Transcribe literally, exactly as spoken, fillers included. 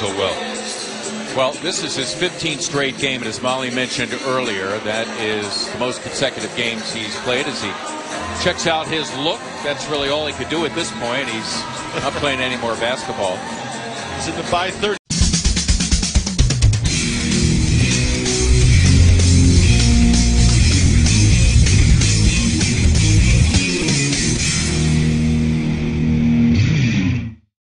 so well. Well, this is his fifteenth straight game, and as Molly mentioned earlier, that is the most consecutive games he's played as he checks out his look. That's really all he could do at this point. He's not playing any more basketball. He's in the by thirty